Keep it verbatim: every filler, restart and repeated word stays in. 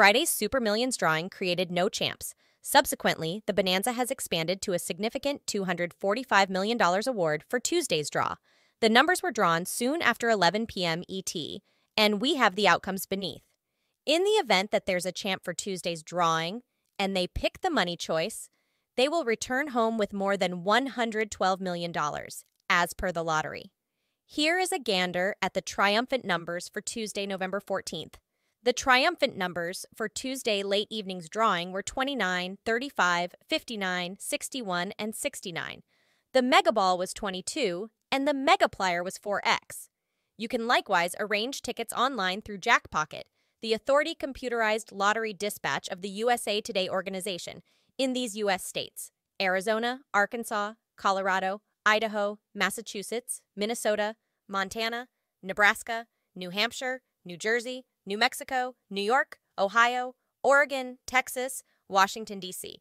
Friday's Super Millions drawing created no champs. Subsequently, the bonanza has expanded to a significant two hundred forty-five million dollars award for Tuesday's draw. The numbers were drawn soon after eleven p m E T, and we have the outcomes beneath. In the event that there's a champ for Tuesday's drawing and they pick the money choice, they will return home with more than one hundred twelve million dollars, as per the lottery. Here is a gander at the triumphant numbers for Tuesday, November fourteenth. The triumphant numbers for Tuesday late evening's drawing were twenty-nine, thirty-five, fifty-nine, sixty-one, and sixty-nine. The mega ball was twenty-two, and the mega plier was four X. You can likewise arrange tickets online through Jackpocket, the authority computerized lottery dispatch of the U S A Today organization in these U S states: Arizona, Arkansas, Colorado, Idaho, Massachusetts, Minnesota, Montana, Nebraska, New Hampshire, New Jersey, New Mexico, New York, Ohio, Oregon, Texas, Washington, D C